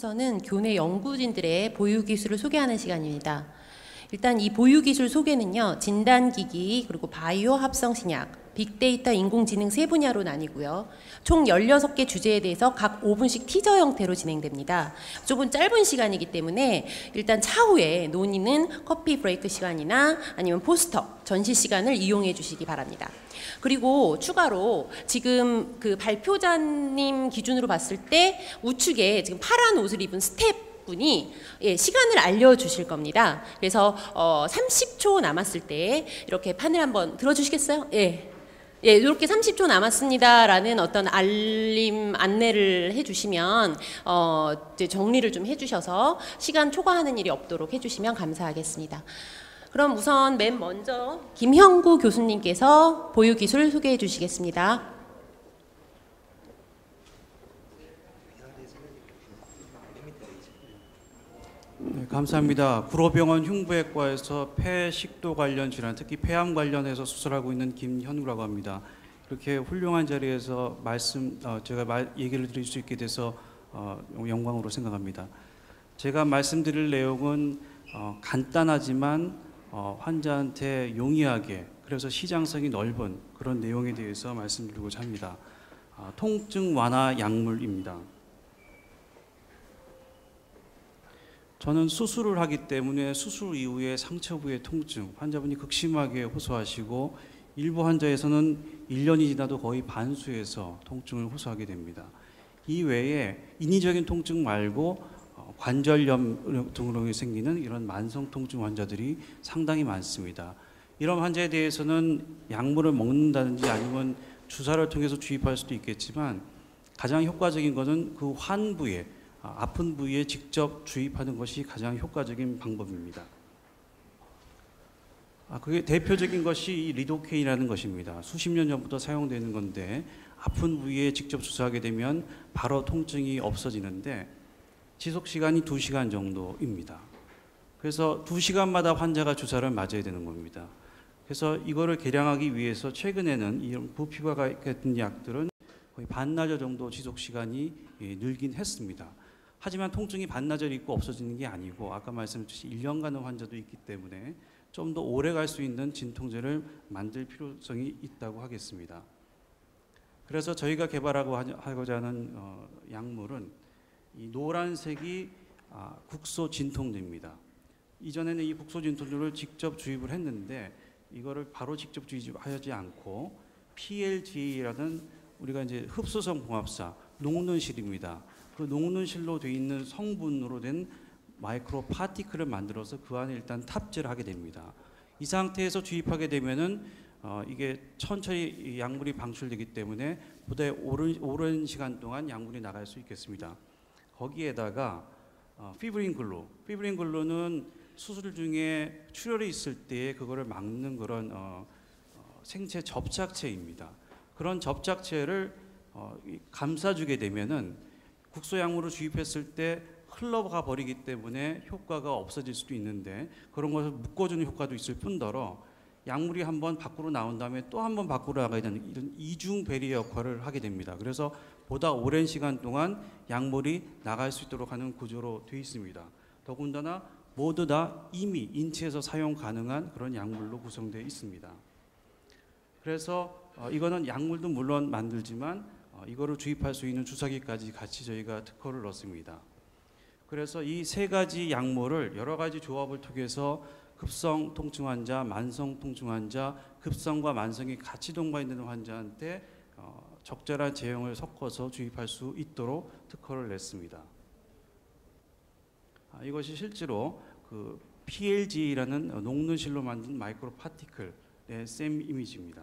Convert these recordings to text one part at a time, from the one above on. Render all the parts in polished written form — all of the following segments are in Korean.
순서는 교내 연구진들의 보유기술을 소개하는 시간입니다. 일단 이 보유기술 소개는요, 진단기기, 그리고 바이오 합성신약, 빅데이터, 인공지능 세 분야로 나뉘고요. 총 16개 주제에 대해서 각 5분씩 티저 형태로 진행됩니다. 조금 짧은 시간이기 때문에 일단 차후에 논의는 커피 브레이크 시간이나 아니면 포스터, 전시 시간을 이용해 주시기 바랍니다. 그리고 추가로 지금 그 발표자님 기준으로 봤을 때 우측에 지금 파란 옷을 입은 스텝 분이 시간을 알려주실 겁니다. 그래서 30초 남았을 때 이렇게 판을 한번 들어주시겠어요? 예, 이렇게 30초 남았습니다라는 어떤 알림 안내를 해주시면 이제 정리를 좀 해주셔서 시간 초과하는 일이 없도록 해주시면 감사하겠습니다. 그럼 우선 맨 먼저 김형구 교수님께서 보유기술 소개해 주시겠습니다. 네, 감사합니다. 구로병원 흉부외과에서 폐 식도 관련 질환, 특히 폐암 관련해서 수술하고 있는 김현구라고 합니다. 이렇게 훌륭한 자리에서 제가 얘기를 드릴 수 있게 돼서 영광으로 생각합니다. 제가 말씀드릴 내용은 간단하지만 환자한테 용이하게, 그래서 시장성이 넓은 그런 내용에 대해서 말씀드리고자 합니다. 통증 완화 약물입니다. 저는 수술을 하기 때문에 수술 이후에 상처 부위의 통증, 환자분이 극심하게 호소하시고 일부 환자에서는 1년이 지나도 거의 반수에서 통증을 호소하게 됩니다. 이 외에 인위적인 통증 말고 관절염 등으로 생기는 이런 만성 통증 환자들이 상당히 많습니다. 이런 환자에 대해서는 약물을 먹는다든지 아니면 주사를 통해서 주입할 수도 있겠지만, 가장 효과적인 것은 그 환부에, 아픈 부위에 직접 주입하는 것이 가장 효과적인 방법입니다. 그게 대표적인 것이 이 리도케인이라는 것입니다. 수십 년 전부터 사용되는 건데, 아픈 부위에 직접 주사하게 되면 바로 통증이 없어지는데 지속 시간이 2시간 정도입니다. 그래서 2시간마다 환자가 주사를 맞아야 되는 겁니다. 그래서 이거를 개량하기 위해서 최근에는 이런 부피과 같은 약들은 거의 반나절 정도 지속 시간이 늘긴 했습니다. 하지만 통증이 반나절 있고 없어지는 게 아니고, 아까 말씀드렸듯이 1년간의 환자도 있기 때문에 좀 더 오래 갈 수 있는 진통제를 만들 필요성이 있다고 하겠습니다. 그래서 저희가 개발하고자 하는 약물은 이 노란색이 국소 진통제입니다. 이전에는 이 국소 진통제를 직접 주입을 했는데, 이거를 바로 직접 주입하지 않고 PLGA라는 우리가 이제 흡수성 봉합사, 녹눈실입니다. 그 녹눈실로 되어 있는 성분으로 된 마이크로 파티클을 만들어서 그 안에 일단 탑재를 하게 됩니다. 이 상태에서 주입하게 되면은 이게 천천히 약물이 방출되기 때문에 보다 오랜 시간 동안 약물이 나갈 수 있겠습니다. 거기에다가 피브린 글루, 피브린 글루는 수술 중에 출혈이 있을 때 그거를 막는 그런 생체 접착체입니다. 그런 접착체를 감싸주게 되면은 국소약물을 주입했을 때 흘러가 버리기 때문에 효과가 없어질 수도 있는데, 그런 것을 묶어주는 효과도 있을 뿐더러 약물이 한번 밖으로 나온 다음에 또 한번 밖으로 나가야 되는 이런 이중 배리어 역할을 하게 됩니다. 그래서 보다 오랜 시간 동안 약물이 나갈 수 있도록 하는 구조로 되어 있습니다. 더군다나 모두 다 이미 인체에서 사용 가능한 그런 약물로 구성되어 있습니다. 그래서 이거는 약물도 물론 만들지만 이거를 주입할 수 있는 주사기까지 같이 저희가 특허를 넣습니다. 그래서 이 세 가지 약물을 여러 가지 조합을 통해서 급성 통증 환자, 만성 통증 환자, 급성과 만성이 같이 동반되는 환자한테 적절한 제형을 섞어서 주입할 수 있도록 특허를 냈습니다. 이것이 실제로 그 PLG라는 녹눈실로 만든 마이크로 파티클의 샘 이미지입니다.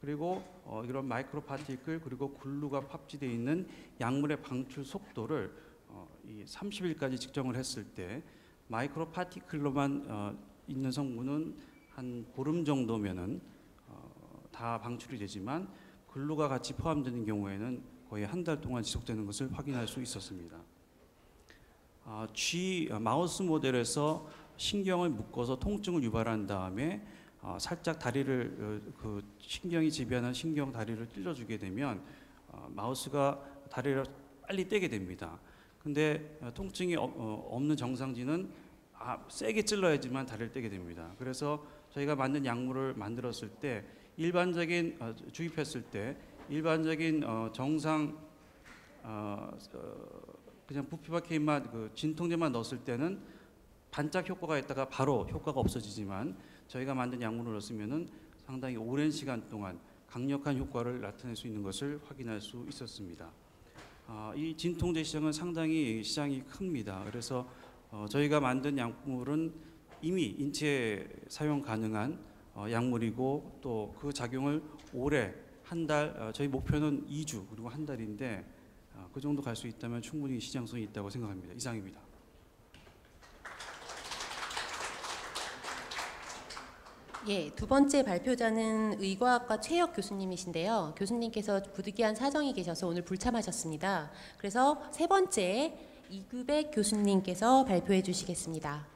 그리고 이런 마이크로 파티클, 그리고 글루가 팝지되어 있는 약물의 방출 속도를 이 30일까지 측정을 했을 때, 마이크로 파티클로만 있는 성분은 한 보름 정도면은 다 방출이 되지만, 글루가 같이 포함되는 경우에는 거의 한 달 동안 지속되는 것을 확인할 수 있었습니다. 마우스 모델에서 신경을 묶어서 통증을 유발한 다음에 살짝 다리를 그 신경이 지배하는 신경 다리를 찔러주게 되면 마우스가 다리를 빨리 떼게 됩니다. 근데 통증이 없는 정상진은 세게 찔러야지만 다리를 떼게 됩니다. 그래서 저희가 만든 약물을 만들었을 때 일반적인 주입했을 때 일반적인 정상 그냥 부피바케인만 그 진통제만 넣었을 때는 반짝 효과가 있다가 바로 효과가 없어지지만 저희가 만든 약물을 넣었으면은 상당히 오랜 시간 동안 강력한 효과를 나타낼 수 있는 것을 확인할 수 있었습니다. 이 진통제 시장은 상당히 시장이 큽니다. 그래서 저희가 만든 약물은 이미 인체에 사용 가능한 약물이고 또 그 작용을 올해 한 달, 저희 목표는 2주 그리고 한 달인데 그 정도 갈 수 있다면 충분히 시장성이 있다고 생각합니다. 이상입니다. 예, 두 번째 발표자는 의과학과 최혁 교수님이신데요. 교수님께서 부득이한 사정이 계셔서 오늘 불참하셨습니다. 그래서 세 번째 이규백 교수님께서 발표해 주시겠습니다.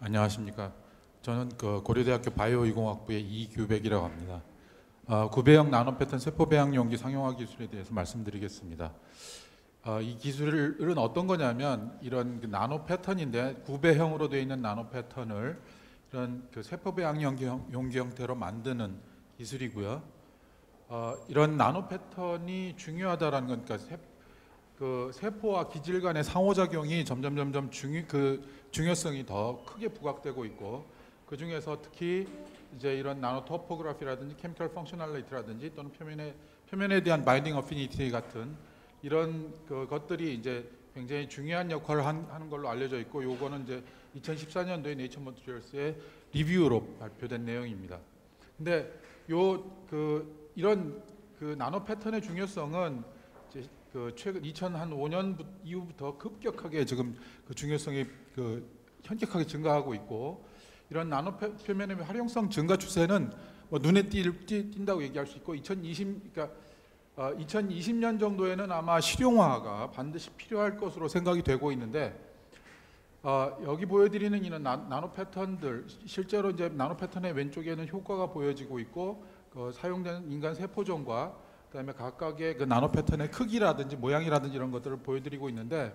안녕하십니까. 저는 그 고려대학교 바이오이공학부의 이규백이라고 합니다. 구배역 나노패턴 세포배양용기 상용화 기술에 대해서 말씀드리겠습니다. 이 기술은 어떤 거냐면 이런 그 나노 패턴인데 구배형으로 되어 있는 나노 패턴을 이런 그 세포배양 용기 형태로 만드는 기술이고요. 이런 나노 패턴이 중요하다라는 건 그러니까 세포와 기질 간의 상호작용이 점점 중요성이 더 크게 부각되고 있고 그 중에서 특히 이제 이런 나노 토포그래피라든지 케미컬 펑셔널리티라든지 또는 표면에 대한 바인딩 어피니티 같은 이런 것들이 이제 굉장히 중요한 역할을 하는 걸로 알려져 있고 요거는 이제 2014년도에 네이처 머티리얼스의 리뷰로 발표된 내용입니다. 근데 이런 그 나노 패턴의 중요성은 이제 최근 2005년 이후부터 급격하게 지금 그 중요성이 현격하게 증가하고 있고 이런 나노 표면의 활용성 증가 추세는 뭐 눈에 띈다고 얘기할 수 있고 2020년 정도에는 아마 실용화가 반드시 필요할 것으로 생각이 되고 있는데 여기 보여드리는 이런 나노 패턴들 실제로 이제 나노 패턴의 왼쪽에는 효과가 보여지고 있고 사용된 인간 세포종과 그다음에 각각의 그 나노 패턴의 크기라든지 모양이라든지 이런 것들을 보여드리고 있는데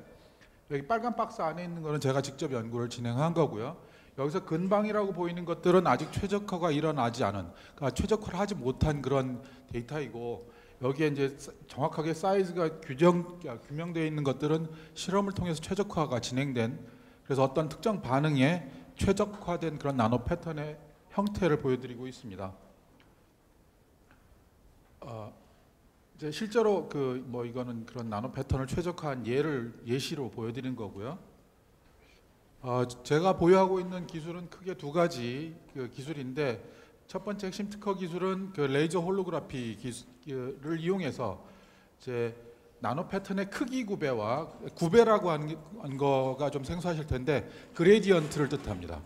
여기 빨간 박스 안에 있는 거는 제가 직접 연구를 진행한 거고요. 여기서 근방이라고 보이는 것들은 아직 최적화가 일어나지 않은 그러니까 최적화를 하지 못한 그런 데이터이고 여기에 이제 정확하게 사이즈가 규명되어 있는 것들은 실험을 통해서 최적화가 진행된 그래서 어떤 특정 반응에 최적화된 그런 나노 패턴의 형태를 보여드리고 있습니다. 이제 실제로 이거는 그런 나노 패턴을 최적화한 예시로 보여드린 거고요. 제가 보유하고 있는 기술은 크게 두 가지 기술인데 첫 번째 핵심 특허 기술은 레이저 홀로그래피 기술을 이용해서 이제 나노 패턴의 크기 구배와 구배라고 하는 거가 좀 생소하실 텐데 그레디언트를 뜻합니다.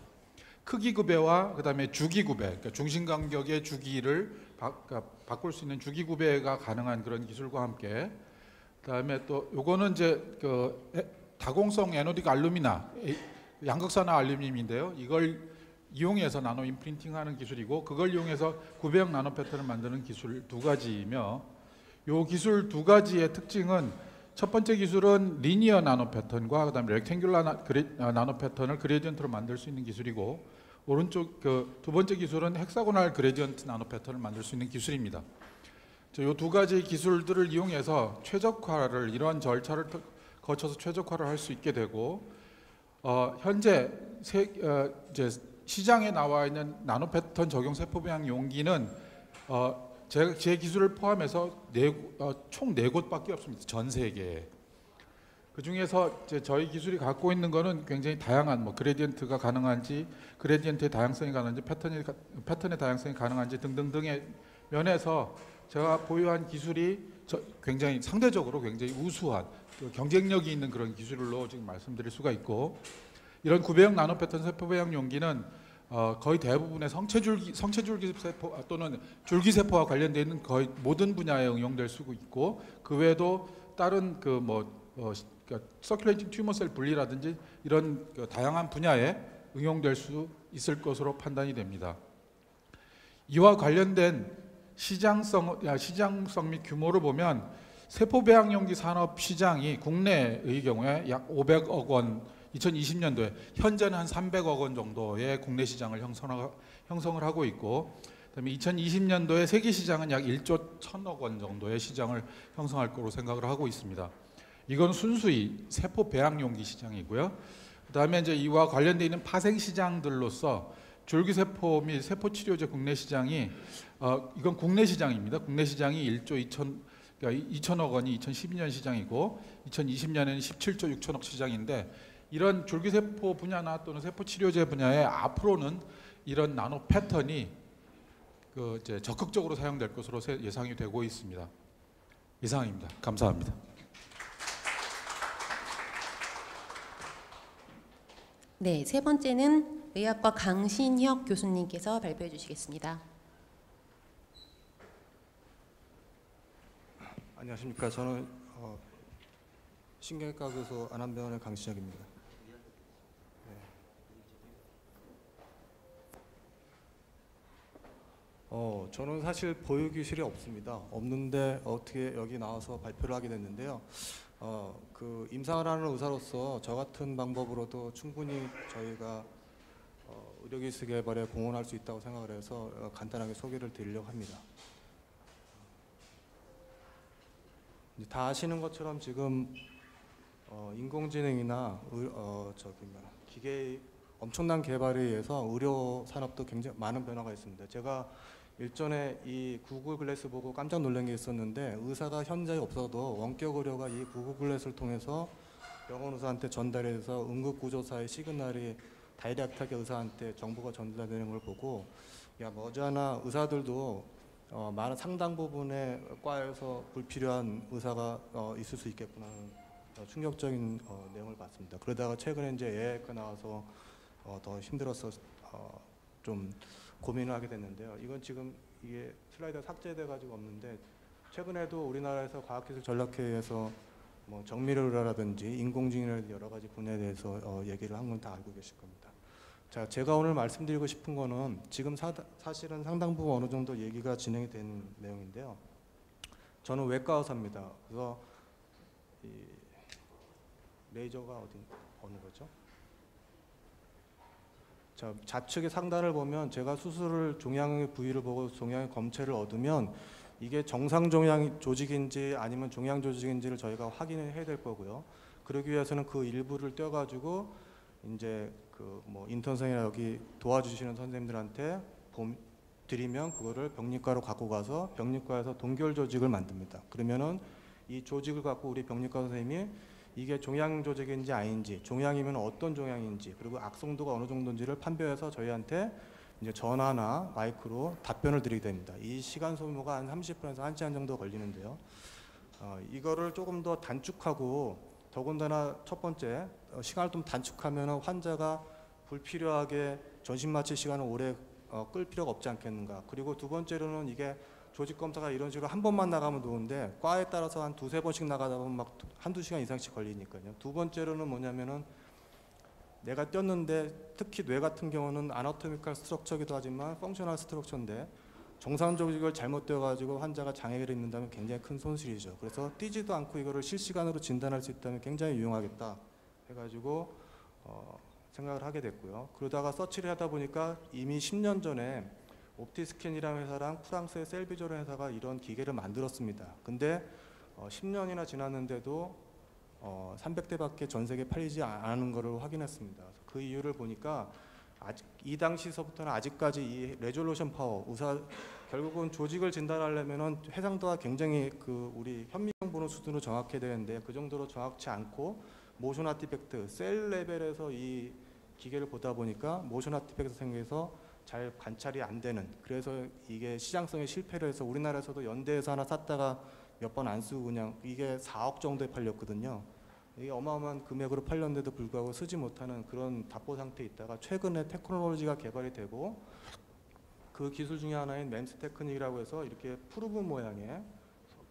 크기 구배와 그다음에 주기 구배, 그러니까 중심 간격의 주기를 바꿀 수 있는 주기 구배가 가능한 그런 기술과 함께 그다음에 또 요거는 이제 다공성 에노딕 알루미나 양극산화 알루미늄인데요. 이걸 이용해서 나노 임프린팅하는 기술이고 그걸 이용해서 구배형 나노 패턴을 만드는 기술 두 가지이며 이 기술 두 가지의 특징은 첫 번째 기술은 리니어 나노 패턴과 그다음에 렉탱귤러 나노 패턴을 그레디언트로 만들 수 있는 기술이고 오른쪽 두 번째 기술은 헥사고날 그레디언트 나노 패턴을 만들 수 있는 기술입니다. 이 두 가지 기술들을 이용해서 최적화를 이러한 절차를 거쳐서 최적화를 할 수 있게 되고 현재 시장에 나와 있는 나노 패턴 적용 세포배양 용기는 제 기술을 포함해서 총 4곳밖에 없습니다. 전 세계에. 그 중에서 저희 기술이 갖고 있는 거는 굉장히 다양한 그레디언트가 가능한지, 그레디언트의 다양성이 가능한지, 패턴의 다양성이 가능한지 등등등의 면에서 제가 보유한 기술이 굉장히 상대적으로 굉장히 우수한 경쟁력이 있는 그런 기술로 지금 말씀드릴 수가 있고 이런 구배형 나노 패턴 세포배양 용기는 거의 대부분의 성체줄기 세포 또는 줄기세포와 관련되어 있는 거의 모든 분야에 응용될 수 있고 그 외에도 다른 서큘레이팅 튜머셀 분리라든지 이런 다양한 분야에 응용될 수 있을 것으로 판단이 됩니다. 이와 관련된 시장성 및 규모를 보면 세포배양용기 산업 시장이 국내의 경우에 약 500억 원, 2020년도에 현재는 한 300억 원 정도의 국내 시장을 형성을 하고 있고, 그다음에 2020년도에 세계 시장은 약 1조 1000억 원 정도의 시장을 형성할 거로 생각을 하고 있습니다. 이건 순수히 세포배양용기 시장이고요. 그다음에 이제 이와 관련돼 있는 파생 시장들로서 줄기세포 및 세포치료제 국내 시장이 이건 국내 시장입니다. 국내 시장이 2천억 원이 2012년 시장이고 2020년에는 17조 6천억 시장인데, 이런 줄기세포 분야나 또는 세포치료제 분야에 앞으로는 이런 나노 패턴이 이제 적극적으로 사용될 것으로 예상이 되고 있습니다. 이상입니다. 감사합니다. 네, 세 번째는 의학과 강신혁 교수님께서 발표해 주시겠습니다. 안녕하십니까. 저는 신경외과 교수 안암병원의 강신혁입니다. 네. 저는 사실 보유기술이 없습니다. 없는데 어떻게 여기 나와서 발표를 하게 됐는데요. 그 임상을 하는 의사로서 저 같은 방법으로도 충분히 저희가 의료기술 개발에 공헌할 수 있다고 생각을 해서 간단하게 소개를 드리려고 합니다. 다 아시는 것처럼 지금 인공지능이나 기계의 엄청난 개발에 의해서 의료 산업도 굉장히 많은 변화가 있습니다. 제가 일전에 이 구글 글래스 보고 깜짝 놀란 게 있었는데, 의사가 현장에 없어도 원격 의료가 이 구글 글래스를 통해서 병원 의사한테 전달해서 응급구조사의 시그널이 다이렉트하게 의사한테 정보가 전달되는 걸 보고, 야, 머지않아 의사들도 많은 상당 부분의 과에서 불필요한 의사가 있을 수 있겠구나 하는 충격적인 내용을 봤습니다. 그러다가 최근에 이제 AI가 나와서 더 힘들어서 좀 고민을 하게 됐는데요. 이건 지금 이게 슬라이드가 삭제돼가지고 없는데, 최근에도 우리나라에서 과학기술전략회의에서 뭐 정밀의료라든지 인공지능이라든지 여러 가지 분야에 대해서 얘기를 한 건 다 알고 계실 겁니다. 자, 제가 오늘 말씀드리고 싶은 거는 지금 사실은 상당 부분 어느 정도 얘기가 진행이 된 내용인데요. 저는 외과 의사입니다. 그래서 이 레이저가 어느 거죠? 자, 좌측의 상단을 보면 제가 수술을 종양의 부위를 보고 종양의 검체를 얻으면 이게 정상 종양 조직인지 아니면 종양 조직인지를 저희가 확인을 해야 될 거고요. 그러기 위해서는 그 일부를 떼어가지고 이제 그 뭐 인턴 선생이나 여기 도와주시는 선생님들한테 드리면 그거를 병리과로 갖고 가서 병리과에서 동결 조직을 만듭니다. 그러면은 이 조직을 갖고 우리 병리과 선생님이 이게 종양 조직인지 아닌지, 종양이면 어떤 종양인지, 그리고 악성도가 어느 정도인지를 판별해서 저희한테 이제 전화나 마이크로 답변을 드리게 됩니다. 이 시간 소모가 한 30분에서 1시간 정도 걸리는데요. 이거를 조금 더 단축하고, 더군다나 첫 번째 시간을 좀 단축하면 환자가 불필요하게 전신 마취 시간을 오래 끌 필요가 없지 않겠는가. 그리고 두 번째로는 이게 조직 검사가 이런 식으로 한 번만 나가면 좋은데, 과에 따라서 한 두세 번씩 나가다 보면 막 한두 시간 이상씩 걸리니까요. 두 번째로는 뭐냐면은 내가 뛰었는데, 특히 뇌 같은 경우는 아나토미컬 스트럭처기도 하지만 펑셔널 스트럭처인데 정상 조직을 잘못 떼어가지고 환자가 장애를 입는다면 굉장히 큰 손실이죠. 그래서 뛰지도 않고 이거를 실시간으로 진단할 수 있다면 굉장히 유용하겠다 해가지고 생각을 하게 됐고요. 그러다가 서치를 하다 보니까 이미 10년 전에 옵티스킨이라는 회사랑 프랑스의 셀비조르 회사가 이런 기계를 만들었습니다. 근데 10년이나 지났는데도 300대밖에 전 세계에 팔리지 않은 것을 확인했습니다. 그 이유를 보니까 아직 이 당시서부터는 아직까지 이 레졸루션 파워, 결국은 조직을 진단하려면은 해상도가 굉장히 그 우리 현미경 보는 수준으로 정확해야 되는데, 그 정도로 정확치 않고 모션 아티팩트, 셀 레벨에서 이 기계를 보다 보니까 모션 아티팩트 생겨서 잘 관찰이 안 되는, 그래서 이게 시장성에 실패를 해서 우리나라에서도 연대에서 하나 샀다가 몇 번 안 쓰고 그냥 이게 4억 정도에 팔렸거든요. 이게 어마어마한 금액으로 팔렸는데도 불구하고 쓰지 못하는 그런 답보 상태에 있다가, 최근에 테크놀로지가 개발이 되고 그 기술 중에 하나인 MEMS 테크닉이라고 해서 이렇게 프루브 모양의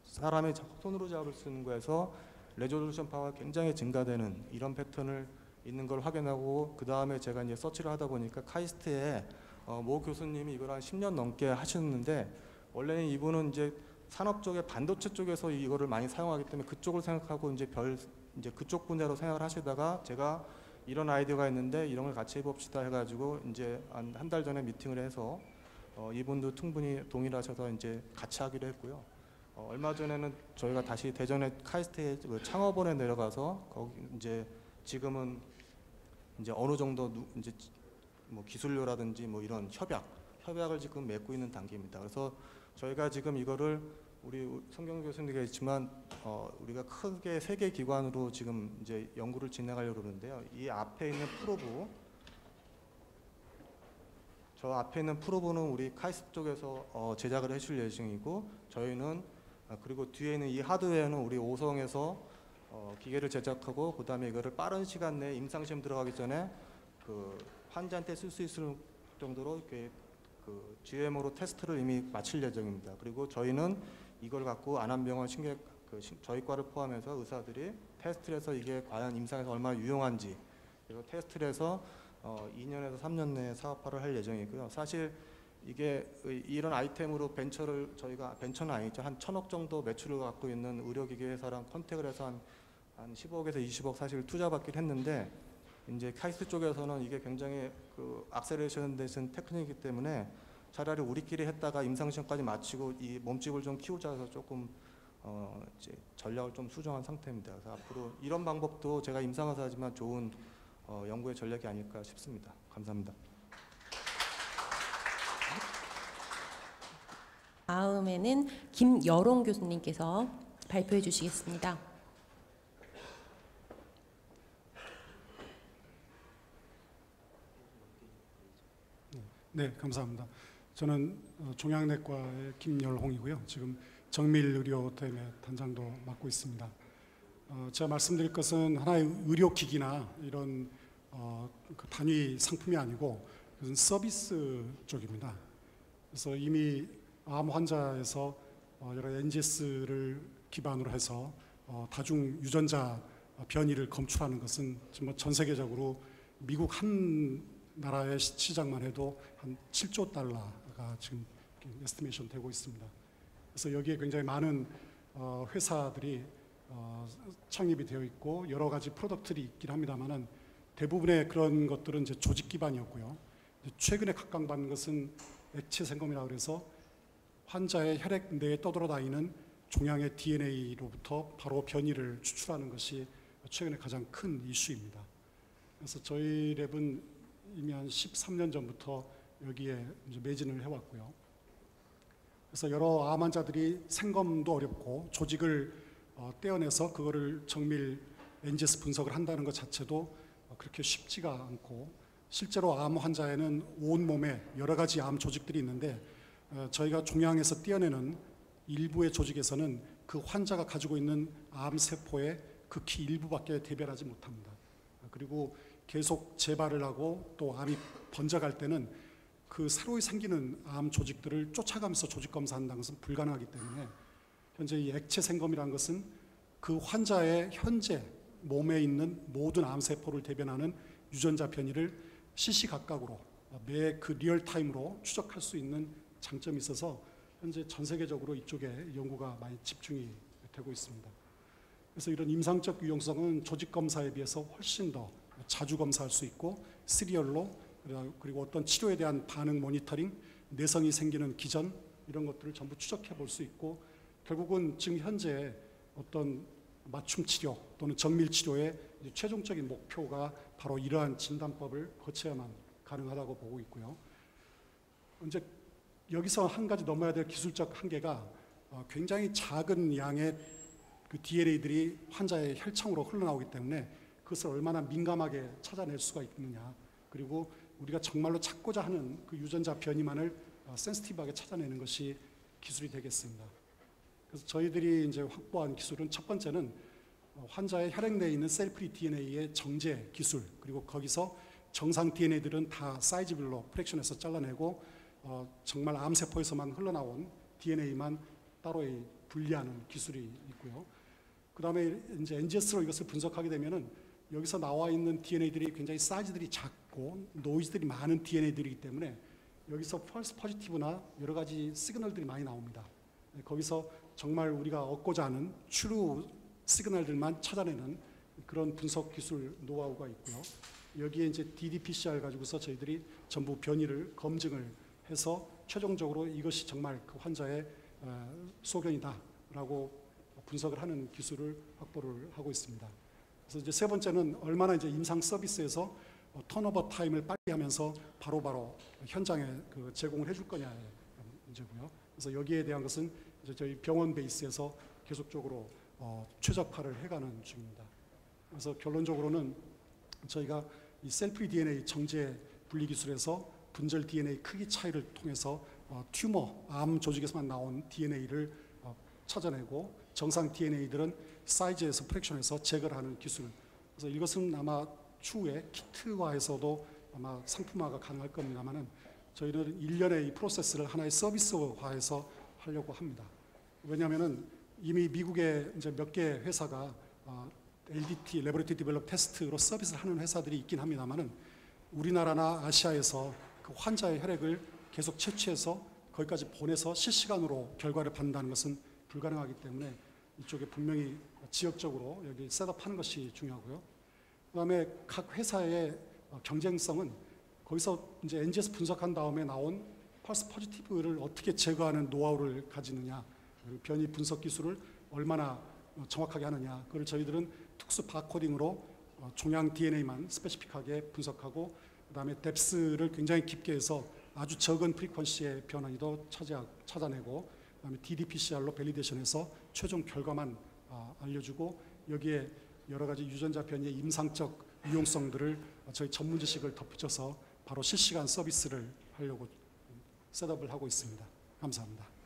사람의 손으로 잡을 수 있는 거에서 레졸루션 파워가 굉장히 증가되는 이런 패턴을 있는 걸 확인하고, 그 다음에 제가 이제 서치를 하다 보니까 카이스트에 모 교수님이 이걸 한 10년 넘게 하셨는데, 원래는 이분은 이제 산업 쪽에 반도체 쪽에서 이거를 많이 사용하기 때문에 그쪽을 생각하고 이제 그쪽 분야로 생각을 하시다가 제가 이런 아이디어가 있는데 이런 걸 같이 해봅시다 해가지고 이제 한 달 전에 미팅을 해서 이분도 충분히 동의를 하셔서 이제 같이 하기로 했고요. 얼마 전에는 저희가 다시 대전의 카이스트 창업원에 내려가서 거기 이제 지금은 이제 어느 정도 이제 뭐 기술료라든지 뭐 이런 협약을 지금 맺고 있는 단계입니다. 그래서 저희가 지금 이거를 우리 성경 교수님께 있지만 우리가 크게 세 개 기관으로 지금 이제 연구를 진행하려고 그러는데요. 이 앞에 있는 프로브, 저 앞에 있는 프로브는 우리 카이스트 쪽에서 제작을 해줄 예정이고, 저희는 그리고 뒤에 있는 이 하드웨어는 우리 오성에서 기계를 제작하고 그 다음에 이거를 빠른 시간 내에 임상시험 들어가기 전에 그 환자한테 쓸 수 있을 정도로 이렇게 그 GMO로 테스트를 이미 마칠 예정입니다. 그리고 저희는 이걸 갖고 안암병원 신경 저희 과를 포함해서 의사들이 테스트를 해서 이게 과연 임상에서 얼마나 유용한지 그래서 테스트를 해서 2년에서 3년 내에 사업화를 할 예정이고요. 사실 이게 이런 아이템으로 벤처를 저희가 벤처는 아니죠. 한 1,000억 정도 매출을 갖고 있는 의료기기 회사랑 컨택을 해서 한 10억에서 20억 사실 투자받긴 했는데, 이제 카이스트 쪽에서는 이게 굉장히 그 악셀레이션 되는 테크닉이기 때문에 차라리 우리끼리 했다가 임상시험까지 마치고 이 몸집을 좀 키우자 해서 조금 이제 전략을 좀 수정한 상태입니다. 그래서 앞으로 이런 방법도 제가 임상의사지만 좋은 연구의 전략이 아닐까 싶습니다. 감사합니다. 다음에는 김열홍 교수님께서 발표해 주시겠습니다. 네, 감사합니다. 저는 종양내과의 김열홍이고요. 지금 정밀의료팀의 단장도 맡고 있습니다. 제가 말씀드릴 것은 하나의 의료기기나 이런 그 단위 상품이 아니고 그것은 서비스 쪽입니다. 그래서 이미 암 환자에서 여러 NGS를 기반으로 해서 다중 유전자 변이를 검출하는 것은 정말 전 세계적으로 미국 한 나라의 시장만 해도 한 7조 달러가 지금 에스티메이션 되고 있습니다. 그래서 여기에 굉장히 많은 회사들이 창립이 되어 있고 여러 가지 프로덕트들이 있긴 합니다만은 대부분의 그런 것들은 이제 조직 기반이었고요. 최근에 각광받는 것은 액체 생검이라 그래서 환자의 혈액 내에 떠돌아다니는 종양의 DNA로부터 바로 변이를 추출하는 것이 최근에 가장 큰 이슈입니다. 그래서 저희 랩은 이미 한 13년 전부터 여기에 이제 매진을 해왔고요. 그래서 여러 암 환자들이 생검도 어렵고 조직을 떼어내서 그거를 정밀 NGS 분석을 한다는 것 자체도 그렇게 쉽지가 않고, 실제로 암 환자에는 온 몸에 여러 가지 암 조직들이 있는데 저희가 종양에서 떼어내는 일부의 조직에서는 그 환자가 가지고 있는 암 세포의 극히 일부밖에 대별하지 못합니다. 그리고 계속 재발을 하고 또 암이 번져갈 때는 그 새로 생기는 암 조직들을 쫓아가면서 조직 검사한다는 것은 불가능하기 때문에 현재 이 액체 생검이라는 것은 그 환자의 현재 몸에 있는 모든 암 세포를 대변하는 유전자 변이를 시시각각으로 매 그 리얼타임으로 추적할 수 있는 장점이 있어서 현재 전 세계적으로 이쪽에 연구가 많이 집중이 되고 있습니다. 그래서 이런 임상적 유용성은 조직 검사에 비해서 훨씬 더 자주 검사할 수 있고 시리얼로, 그리고 어떤 치료에 대한 반응 모니터링, 내성이 생기는 기전 이런 것들을 전부 추적해 볼 수 있고, 결국은 지금 현재 어떤 맞춤 치료 또는 정밀 치료의 최종적인 목표가 바로 이러한 진단법을 거쳐야만 가능하다고 보고 있고요. 이제 여기서 한 가지 넘어야 될 기술적 한계가 굉장히 작은 양의 그 DNA들이 환자의 혈청으로 흘러나오기 때문에 그것을 얼마나 민감하게 찾아낼 수가 있느냐, 그리고 우리가 정말로 찾고자 하는 그 유전자 변이만을 센스티브하게 찾아내는 것이 기술이 되겠습니다. 그래서 저희들이 이제 확보한 기술은 첫 번째는 환자의 혈액 내에 있는 셀프리 DNA의 정제 기술, 그리고 거기서 정상 DNA들은 다 사이즈별로 프랙션에서 잘라내고 정말 암세포에서만 흘러나온 DNA만 따로 분리하는 기술이 있고요. 그 다음에 이제 NGS로 이것을 분석하게 되면은 여기서 나와 있는 DNA들이 굉장히 사이즈들이 작고 노이즈들이 많은 DNA들이기 때문에 여기서 false positive나 여러 가지 시그널들이 많이 나옵니다. 거기서 정말 우리가 얻고자 하는 true 시그널들만 찾아내는 그런 분석 기술 노하우가 있고요. 여기에 이제 DDPCR 가지고서 저희들이 전부 변이를 검증을 해서 최종적으로 이것이 정말 그 환자의 소견이다라고 분석을 하는 기술을 확보를 하고 있습니다. 그래서 이제 세 번째는 얼마나 이제 임상 서비스에서 턴오버 타임을 빨리 하면서 바로바로 현장에 그 제공을 해줄 거냐의 문제고요. 그래서 여기에 대한 것은 이제 저희 병원 베이스에서 계속적으로 최적화를 해가는 중입니다. 그래서 결론적으로는 저희가 이 셀프리 DNA 정제 분리 기술에서 분절 DNA 크기 차이를 통해서 튜머, 암 조직에서만 나온 DNA를 찾아내고 정상 DNA들은 사이즈에서 프랙션에서 제거를 하는 기술. 그래서 이것은 아마 추후에 키트화에서도 아마 상품화가 가능할 겁니다만은 저희는 1년의 이 프로세스를 하나의 서비스화해서 하려고 합니다. 왜냐하면은 이미 미국의 이제 몇 개 회사가 LDT, Laboratory Developed Test로 서비스를 하는 회사들이 있긴 합니다만은 우리나라나 아시아에서 그 환자의 혈액을 계속 채취해서 거기까지 보내서 실시간으로 결과를 받는다는 것은 불가능하기 때문에 이쪽에 분명히 지역적으로 여기 셋업하는 것이 중요하고요. 그다음에 각 회사의 경쟁성은 거기서 이제 NGS 분석한 다음에 나온 false positive를 어떻게 제거하는 노하우를 가지느냐, 변이 분석 기술을 얼마나 정확하게 하느냐, 그걸 저희들은 특수 바코딩으로 종양 DNA만 스페시픽하게 분석하고 그다음에 뎁스를 굉장히 깊게 해서 아주 적은 프리퀀시의 변환이도 찾아내고 그다음에 DDPCR로 밸리데이션해서 최종 결과만 알려주고 여기에 여러 가지 유전자 변이의 임상적 유용성들을 저희 전문 지식을 덧붙여서 바로 실시간 서비스를 하려고 셋업을 하고 있습니다. 감사합니다.